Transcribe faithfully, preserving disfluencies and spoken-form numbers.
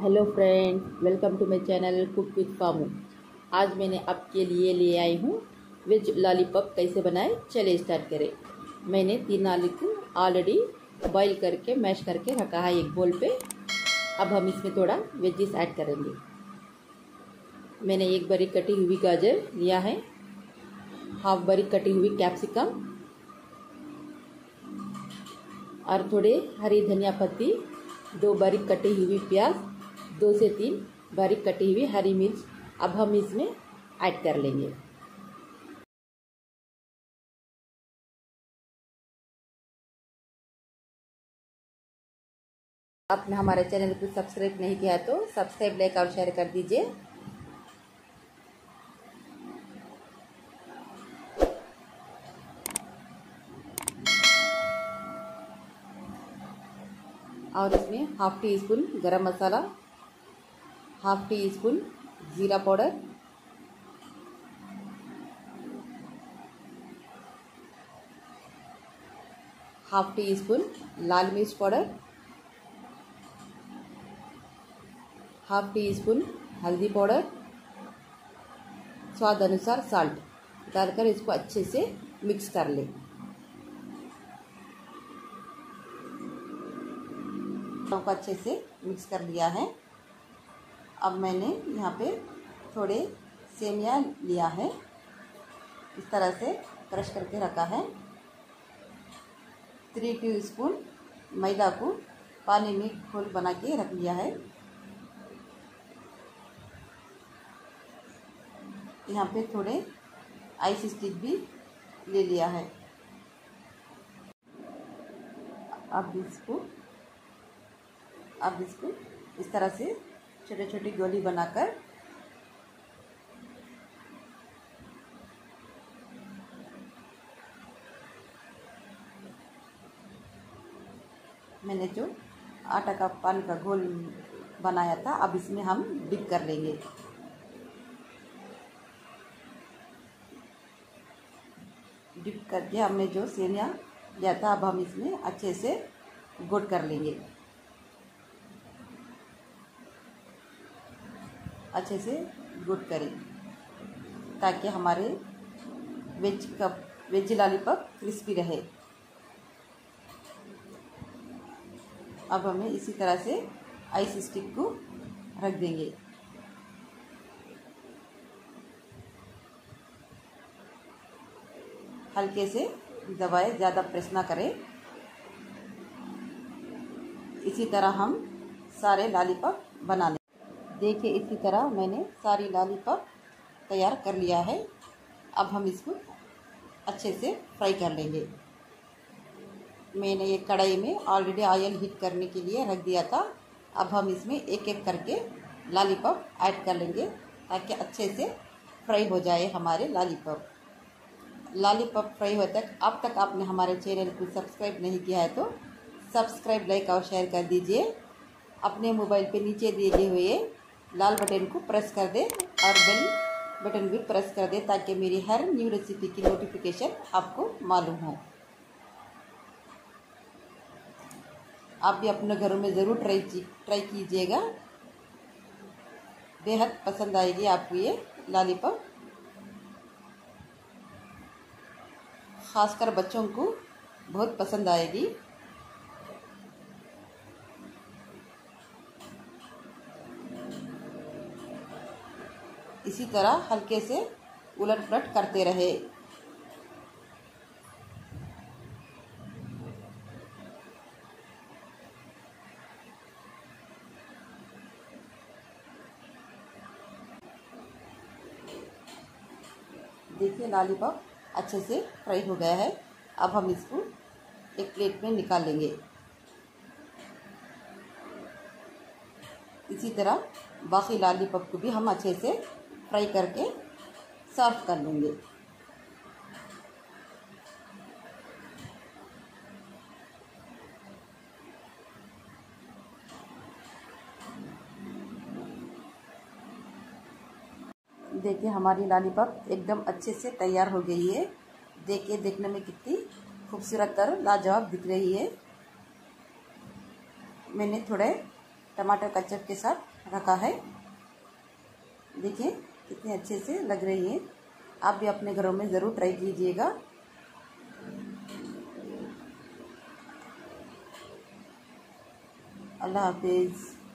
Hello friend, welcome to my channel cook with फामू। आज मैंने आपके लिए ले आई हूँ वेज लॉलीपॉप कैसे बनाए, चले स्टार्ट करें। मैंने तीन आलू को ऑलरेडी बॉईल करके मैश करके रखा है एक बोल पे। अब हम इसमें थोड़ा वेजिस ऐड करेंगे। मैंने एक बरी कटी हुई गाजर लिया है, हाफ बरी कटी हुई कैप्सिकम और थोड़े हरी धनिया पत्ती, दो बारीक कटी हुई प्याज, दो से तीन बारीक कटी हुई हरी मिर्च अब हम इसमें ऐड कर लेंगे। आपने हमारे चैनल को सब्सक्राइब नहीं किया तो सब्सक्राइब, लाइक और शेयर कर दीजिए। और इसमें half teaspoon garam masala, half teaspoon जीरा पाउडर, हाफ टी स्पून लाल मिर्च पाउडर, हाफ टी स्पून हल्दी पाउडर, स्वाद अनुसार साल्ट डालकर इसको अच्छे से मिक्स कर लें। को अच्छे से मिक्स कर लिया है। अब मैंने यहाँ पे थोड़े सेमिया लिया है, इस तरह से क्रश करके रखा है। थ्री टी स्पून मैदा को पानी में घोल बना के रख लिया है। यहाँ पे थोड़े आइस स्टिक भी ले लिया है। अब इसको अब इसको इस तरह से छोटे छोटे गोली बनाकर मैंने जो आटा का पान का घोल बनाया था अब इसमें हम डिप कर लेंगे। डिप करके हमने जो सेवियां लिया था अब हम इसमें अच्छे से गोट कर लेंगे। अच्छे से गुड करें ताकि हमारे veg cup veg lollipop crispy रहे। अब हमें इसी तरह से आइस स्टिक को रख देंगे। हल्के से दबाएं, ज़्यादा प्रेस ना करें। इसी तरह हम सारे लॉलीपॉप बना लें। देखिए, इसी तरह मैंने सारी लॉलीपॉप तैयार कर लिया है। अब हम इसको अच्छे से फ्राई कर लेंगे। मैंने एक कढ़ाई में ऑलरेडी ऑयल हीट करने के लिए रख दिया था। अब हम इसमें एक एक करके लॉलीपॉप ऐड कर लेंगे ताकि अच्छे से फ्राई हो जाए हमारे लॉलीपॉप। लॉलीपॉप फ्राई हो तक अब तक आपने हमारे चैनल को सब्सक्राइब नहीं किया है तो सब्सक्राइब, लाइक और शेयर कर दीजिए। अपने मोबाइल पे नीचे दिए हुए लाल बटन को प्रेस कर दें और बेल बटन भी प्रेस कर दें ताकि मेरी हर न्यू रेसिपी की नोटिफिकेशन आपको मालूम हो। आप भी अपने घरों में ज़रूर ट्राई ट्राई कीजिएगा, बेहद पसंद आएगी आपको ये लॉलीपॉप। खासकर बच्चों को बहुत पसंद आएगी। इसी तरह हल्के से उलट पलट करते रहे। देखिए, लॉलीपॉप अच्छे से फ्राई हो गया है। अब हम इसको एक प्लेट में निकाल लेंगे। इसी तरह बाकी लॉलीपॉप को भी हम अच्छे से फ्राई करके सर्व कर लेंगे। देखिए, हमारी लॉलीपॉप एकदम अच्छे से तैयार हो गई है। देखिए, देखने में कितनी खूबसूरत और लाजवाब दिख रही है। मैंने थोड़े टमाटर केचप के साथ रखा है। देखिए कितने अच्छे से लग रही है। आप भी अपने घरों में ज़रूर ट्राई कीजिएगा। अल्लाह हाफिज़।